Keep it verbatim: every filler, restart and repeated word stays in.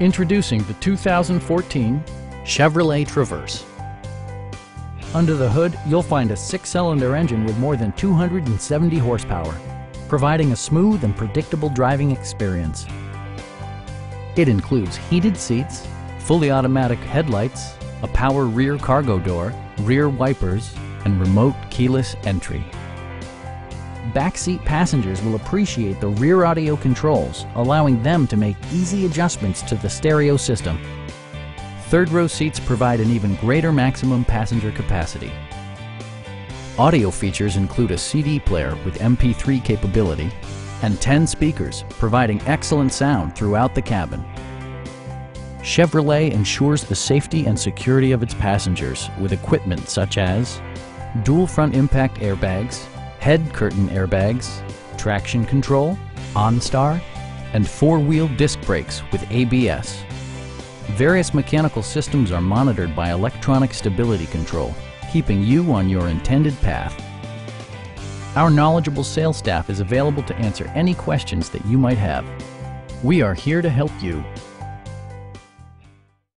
Introducing the two thousand fourteen Chevrolet Traverse. Under the hood, you'll find a six-cylinder engine with more than two hundred seventy horsepower, providing a smooth and predictable driving experience. It includes heated seats, fully automatic headlights, a power rear cargo door, rear wipers, and remote keyless entry. Backseat passengers will appreciate the rear audio controls, allowing them to make easy adjustments to the stereo system. Third-row seats provide an even greater maximum passenger capacity. Audio features include a C D player with M P three capability and ten speakers, providing excellent sound throughout the cabin. Chevrolet ensures the safety and security of its passengers with equipment such as dual front impact airbags, head curtain airbags, traction control, OnStar, and four-wheel disc brakes with A B S. Various mechanical systems are monitored by electronic stability control, keeping you on your intended path. Our knowledgeable sales staff is available to answer any questions that you might have. We are here to help you.